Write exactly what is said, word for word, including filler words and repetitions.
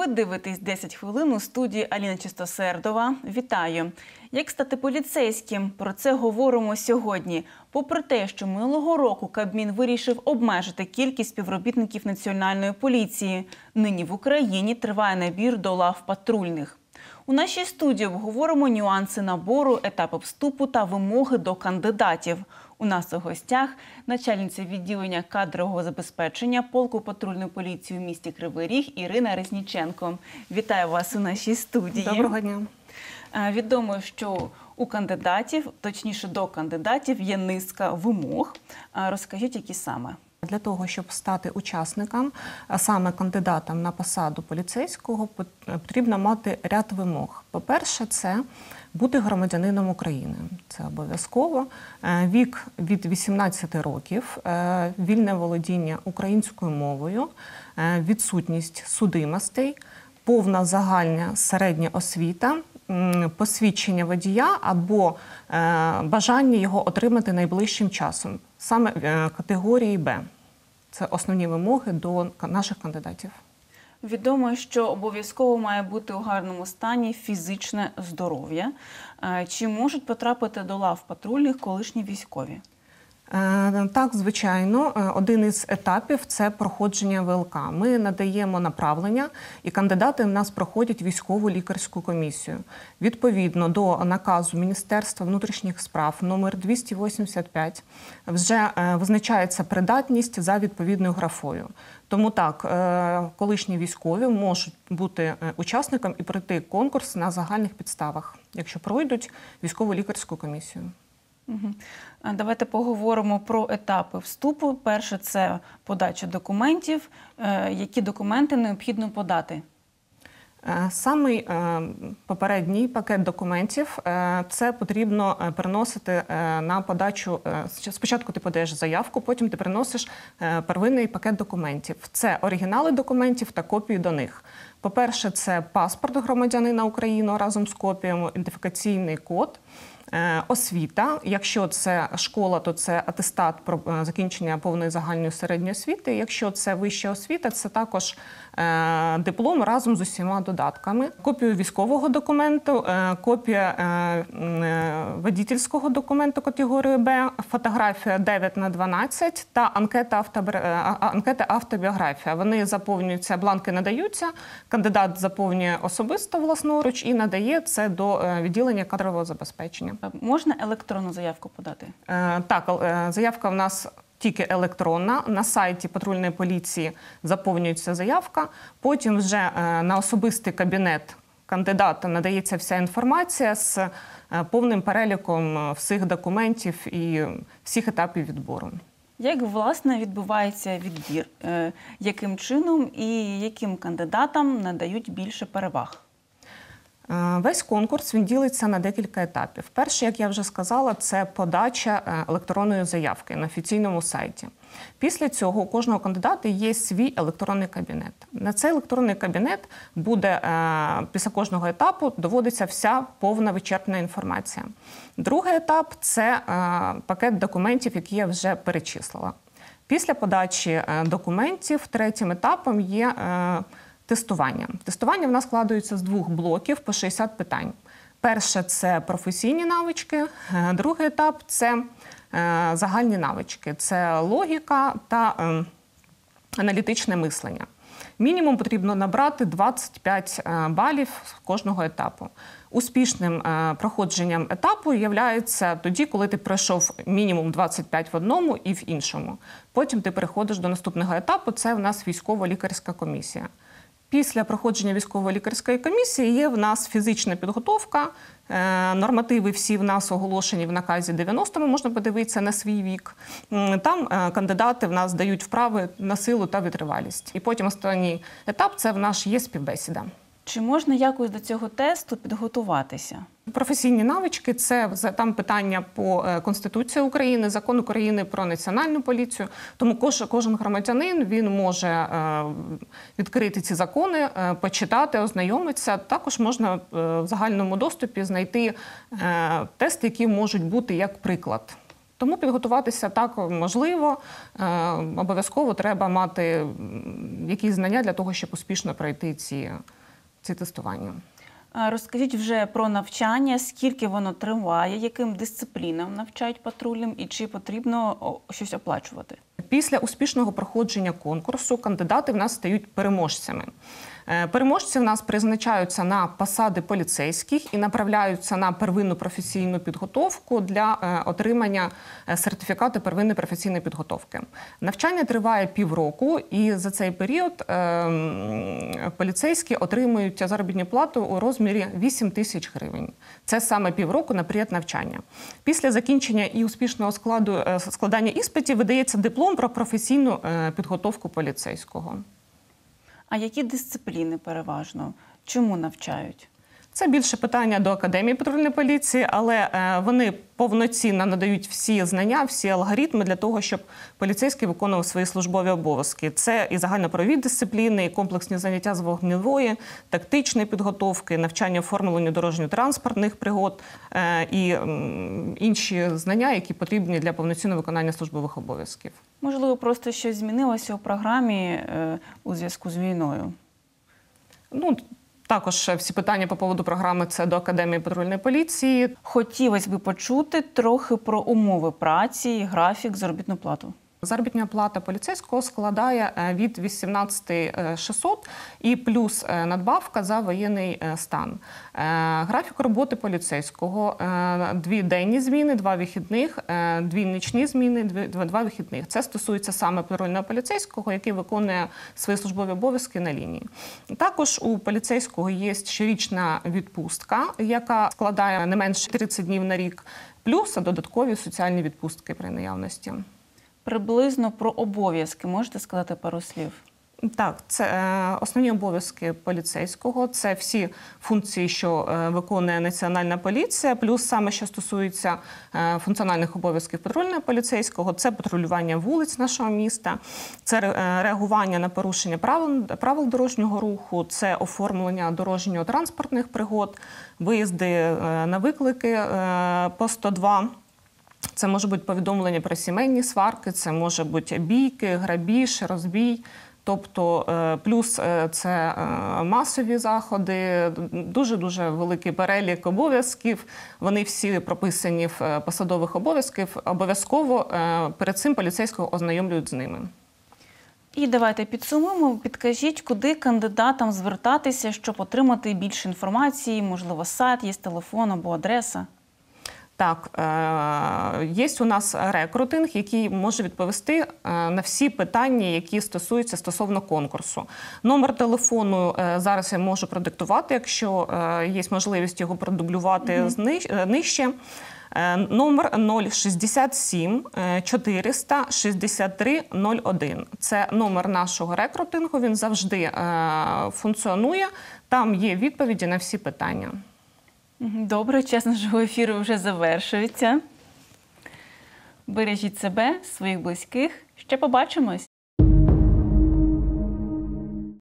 Ви дивитесь десять хвилин у студії Аліна Чистосердова. Вітаю! Як стати поліцейським? Про це говоримо сьогодні. Попри те, що минулого року Кабмін вирішив обмежити кількість співробітників Національної поліції, нині в Україні триває набір до лав патрульних. У нашій студії обговоримо нюанси набору, етапи вступу та вимоги до кандидатів. У нас у гостях начальниця відділення кадрового забезпечення Полку патрульної поліції у місті Кривий Ріг Ірина Резніченко. Вітаю вас у нашій студії. Доброго дня. Відомо, що у кандидатів, точніше до кандидатів, є низка вимог. Розкажіть, які саме? Для того, щоб стати учасником, а саме кандидатом на посаду поліцейського, потрібно мати ряд вимог. По-перше, це бути громадянином України. Це обов'язково. Вік від вісімнадцяти років, вільне володіння українською мовою, відсутність судимостей, повна загальна середня освіта, посвідчення водія або бажання його отримати найближчим часом. Саме категорії Б. Це основні вимоги до наших кандидатів. Відомо, що обов'язково має бути у гарному стані фізичне здоров'я. Чи можуть потрапити до лав патрульних колишні військові? Так, звичайно. Один із етапів – це проходження ВЛК. Ми надаємо направлення, і кандидати в нас проходять військову лікарську комісію. Відповідно до наказу Міністерства внутрішніх справ номер двісті вісімдесят п'ять вже визначається придатність за відповідною графою. Тому так, колишні військові можуть бути учасником і пройти конкурс на загальних підставах, якщо пройдуть військову лікарську комісію. Давайте поговоримо про етапи вступу. Перше – це подача документів. Які документи необхідно подати? Самий попередній пакет документів – це потрібно переносити на подачу. Спочатку ти подаєш заявку, потім ти переносиш первинний пакет документів. Це оригінали документів та копії до них. По-перше, це паспорт громадянина України разом з копіями, ідентифікаційний код. Освіта. Якщо це школа, то це атестат про закінчення повної загальної середньої освіти. Якщо це вища освіта, це також диплом разом з усіма додатками. Копію військового документу, копія водійського документу категорії Б, фотографія дев'ять на дванадцять та анкета автобіографія. Вони заповнюються, бланки надаються, кандидат заповнює особисто власноруч і надає це до відділення кадрового забезпечення. Можна електронну заявку подати? Так, заявка в нас тільки електронна. На сайті патрульної поліції заповнюється заявка. Потім вже на особистий кабінет кандидата надається вся інформація з повним переліком всіх документів і всіх етапів відбору. Як, власне, відбувається відбір? Яким чином і яким кандидатам надають більше переваг? Весь конкурс він ділиться на декілька етапів. Перше, як я вже сказала, це подача електронної заявки на офіційному сайті. Після цього у кожного кандидата є свій електронний кабінет. На цей електронний кабінет буде після кожного етапу доводиться вся повна вичерпна інформація. Другий етап – це пакет документів, які я вже перечислила. Після подачі документів третім етапом є тестування. Тестування в нас складається з двох блоків по шістдесят питань. Перше – це професійні навички, другий етап – це загальні навички. Це логіка та аналітичне мислення. Мінімум потрібно набрати двадцять п'ять балів з кожного етапу. Успішним проходженням етапу є тоді, коли ти пройшов мінімум двадцять п'ять в одному і в іншому. Потім ти переходиш до наступного етапу – це в нас військово-лікарська комісія. Після проходження військово-лікарської комісії є в нас фізична підготовка, нормативи всі в нас оголошені в наказі дев'яностому, можна подивитися на свій вік. Там кандидати в нас дають вправи на силу та витривалість. І потім останній етап – це в нас є співбесіда. Чи можна якось до цього тесту підготуватися? Професійні навички – це там питання по Конституції України, Закон України про національну поліцію. Тому кожен громадянин він може відкрити ці закони, почитати, ознайомитися. Також можна в загальному доступі знайти тести, які можуть бути як приклад. Тому підготуватися так можливо, обов'язково треба мати якісь знання для того, щоб успішно пройти ці, ці тестування. Розкажіть вже про навчання, скільки воно триває, яким дисциплінам навчають патрульним і чи потрібно щось оплачувати? Після успішного проходження конкурсу кандидати в нас стають переможцями. Переможці в нас призначаються на посади поліцейських і направляються на первинну професійну підготовку для отримання сертифікату первинної професійної підготовки. Навчання триває півроку, і за цей період поліцейські отримують заробітну плату у розмірі вісім тисяч гривень. Це саме півроку на період навчання. Після закінчення і успішного складу, складання іспитів видається диплом про професійну підготовку поліцейського. А які дисципліни переважно? Чому навчають? Це більше питання до Академії патрульної поліції, але вони повноцінно надають всі знання, всі алгоритми для того, щоб поліцейський виконував свої службові обов'язки. Це і загальнопарові дисципліни, і комплексні заняття з вогневої, тактичної підготовки, навчання оформленню дорожньо-транспортних пригод і інші знання, які потрібні для повноцінного виконання службових обов'язків. Можливо, просто щось змінилося у програмі у зв'язку з війною? Ну, також всі питання по поводу програми – це до Академії патрульної поліції. Хотілося б почути трохи про умови праці, графік, заробітну плату. Заробітна плата поліцейського складає від вісімнадцяти тисяч шестисот і плюс надбавка за воєнний стан. Графік роботи поліцейського – дві денні зміни, два вихідних, дві нічні зміни, два вихідних. Це стосується саме патрульного поліцейського, який виконує свої службові обов'язки на лінії. Також у поліцейського є щорічна відпустка, яка складає не менше тридцяти днів на рік, плюс додаткові соціальні відпустки при наявності. Приблизно про обов'язки можете сказати пару слів? Так, це основні обов'язки поліцейського, це всі функції, що виконує Національна поліція, плюс саме, що стосується функціональних обов'язків патрульного поліцейського, це патрулювання вулиць нашого міста, це реагування на порушення правил, правил дорожнього руху, це оформлення дорожньо-транспортних пригод, виїзди на виклики по сто два. Це може бути повідомлення про сімейні сварки, це може бути бійки, грабіж, розбій. Тобто плюс це масові заходи, дуже-дуже великий перелік обов'язків. Вони всі прописані в посадових обов'язках. Обов'язково перед цим поліцейського ознайомлюють з ними. І давайте підсумуємо, підкажіть, куди кандидатам звертатися, щоб отримати більше інформації, можливо, сайт, є телефон або адреса? Так, є у нас рекрутинг, який може відповісти на всі питання, які стосуються стосовно конкурсу. Номер телефону зараз я можу продиктувати, якщо є можливість його продублювати mm-hmm. нижче. Номер нуль шість сім чотири шість три нуль один. Це номер нашого рекрутингу, він завжди функціонує, там є відповіді на всі питання. Добре, час нашого ефіру вже завершується. Бережіть себе, своїх близьких. Ще побачимось!